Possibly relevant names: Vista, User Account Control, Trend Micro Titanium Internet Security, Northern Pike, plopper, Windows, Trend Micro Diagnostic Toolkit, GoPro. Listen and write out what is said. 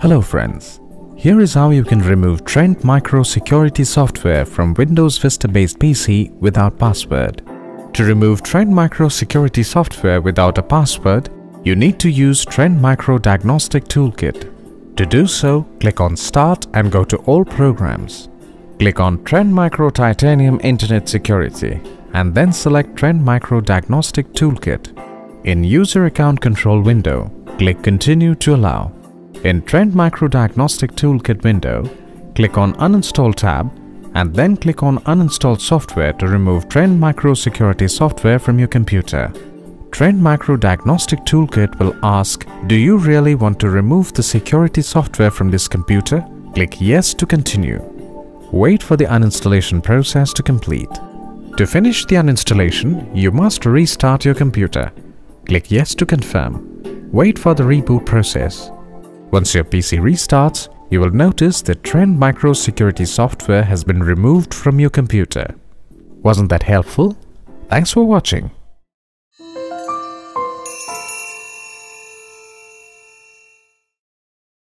Hello friends, here is how you can remove Trend Micro security software from Windows Vista based PC without password. To remove Trend Micro security software without a password, you need to use Trend Micro Diagnostic Toolkit. To do so, click on Start and go to All Programs. Click on Trend Micro Titanium Internet Security and then select Trend Micro Diagnostic Toolkit. In User Account Control window, click Continue to allow. In Trend Micro Diagnostic Toolkit window, click on Uninstall tab and then click on Uninstall software to remove Trend Micro security software from your computer. Trend Micro Diagnostic Toolkit will ask, do you really want to remove the security software from this computer? Click Yes to continue. Wait for the uninstallation process to complete. To finish the uninstallation, you must restart your computer. Click Yes to confirm. Wait for the reboot process. Once your PC restarts, you will notice that Trend Micro security software has been removed from your computer. Wasn't that helpful? Thanks for watching.